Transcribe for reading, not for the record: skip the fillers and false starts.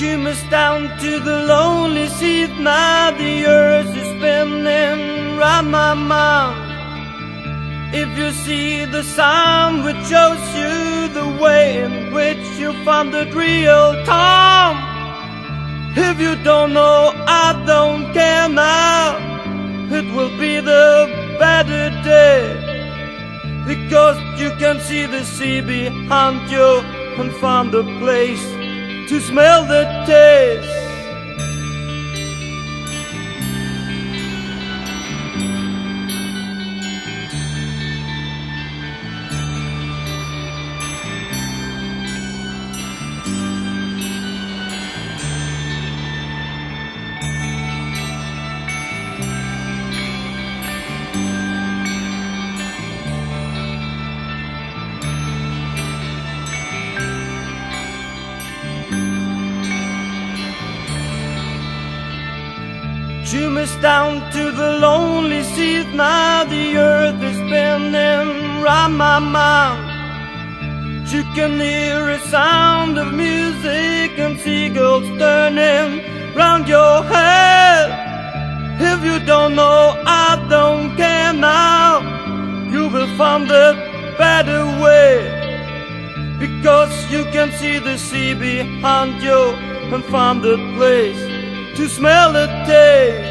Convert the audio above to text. Shimmers down to the lonely sea at night. The earth is spinning round my mind. If you see the sign which shows you the way in which you found the real time, if you don't know, I don't care now. It will be the better day, because you can see the sea behind you and find the place to smell the taste. Shimmers down to the lonely sea now. The earth is spinning round my mind. You can hear a sound of music and seagulls turning round your head. If you don't know, I don't care now. You will find a better way, because you can see the sea behind you and find the place to smell the taste.